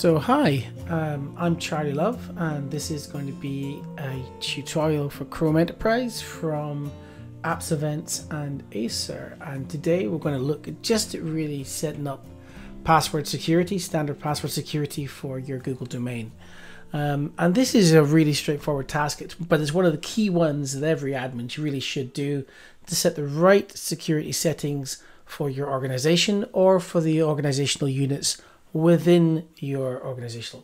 So hi, I'm Charlie Love, and this is going to be a tutorial for Chrome Enterprise from AppsEvents and Acer. And today we're going to look at just really setting up password security, standard password security for your Google domain. And this is a really straightforward task, but it's one of the key ones that every admin really should do to set the right security settings for your organization or for the organizational units within your organization.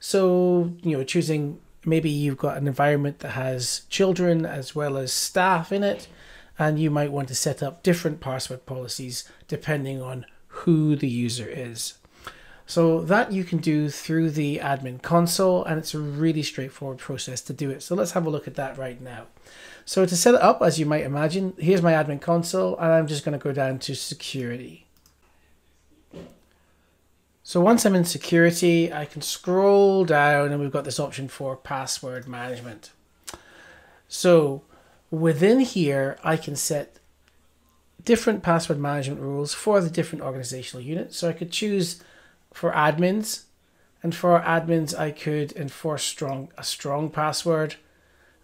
So, you know, choosing, maybe you've got an environment that has children as well as staff in it, and you might want to set up different password policies depending on who the user is. So that you can do through the admin console, and it's a really straightforward process to do it. So let's have a look at that right now. So to set it up, as you might imagine, here's my admin console, and I'm just going to go down to security. So once I'm in security, I can scroll down and we've got this option for password management. So within here, I can set different password management rules for the different organizational units. So I could choose for admins, and for admins, I could enforce a strong password,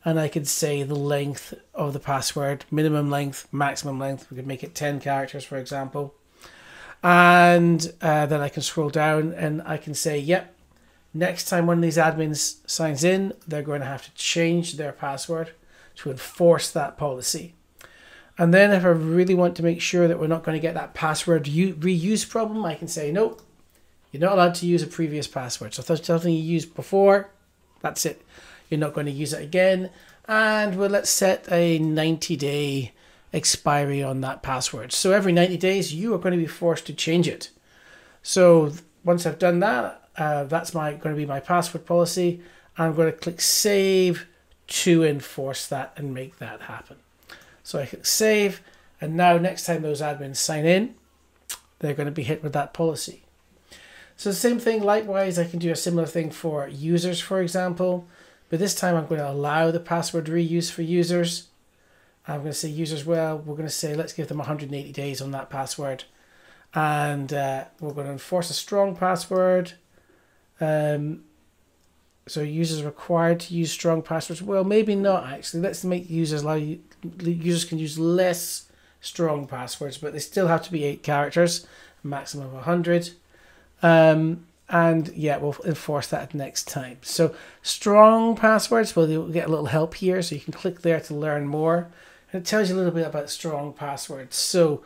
and I could say the length of the password, minimum length, maximum length. We could make it 10 characters, for example. And then I can scroll down and I can say, yep, next time one of these admins signs in, they're going to have to change their password to enforce that policy. And then if I really want to make sure that we're not going to get that password reuse problem, I can say, nope, you're not allowed to use a previous password. So if there's something you used before, that's it. You're not going to use it again. And well, let's set a 90-day expiry on that password. So every 90 days, you are going to be forced to change it. So once I've done that, that's going to be my password policy. I'm going to click Save to enforce that and make that happen. So I click Save, and now next time those admins sign in, they're going to be hit with that policy. So the same thing, likewise, I can do a similar thing for users, for example, but this time I'm going to allow the password reuse for users. I'm going to say users, well, we're going to say let's give them 180 days on that password, and we're going to enforce a strong password. So users are required to use strong passwords. Well, maybe not actually. Let's make users can use less strong passwords, but they still have to be 8 characters, maximum of 100. And yeah, we'll enforce that next time. So strong passwords, well, you'll get a little help here, so you can click there to learn more. It tells you a little bit about strong passwords. So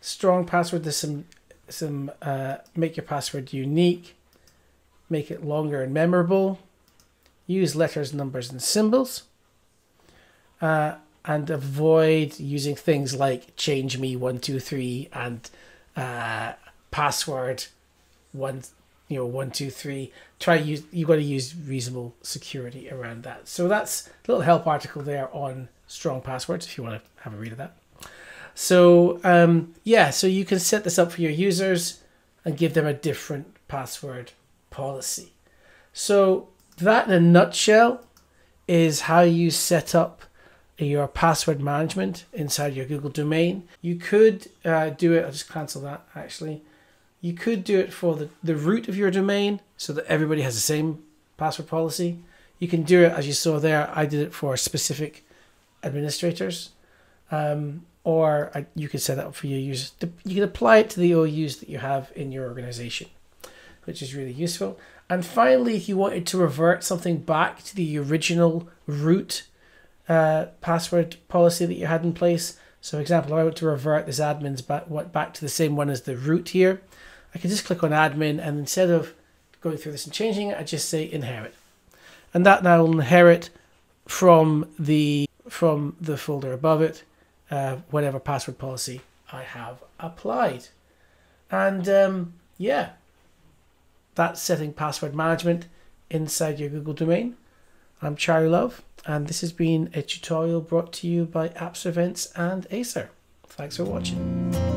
strong password, there's some make your password unique, make it longer and memorable, use letters, numbers, and symbols, and avoid using things like change me 123 and password 123. You've got to use reasonable security around that. So that's a little help article there on strong passwords if you want to have a read of that. So yeah, so you can set this up for your users and give them a different password policy. So that in a nutshell is how you set up your password management inside your Google domain. You could do it, I'll just cancel that actually. You could do it for the root of your domain so that everybody has the same password policy. You can do it, as you saw there, I did it for specific administrators, or you could set that up for your users. You can apply it to the OUs that you have in your organization, which is really useful. And finally, if you wanted to revert something back to the original root password policy that you had in place, so for example, if I want to revert this admins back to the same one as the root here, I can just click on admin, and instead of going through this and changing it, I just say inherit. And that now will inherit from the folder above it, whatever password policy I have applied. And yeah, that's setting password management inside your Google domain. I'm Charlie Love, and this has been a tutorial brought to you by AppsEvents and Acer. Thanks for watching.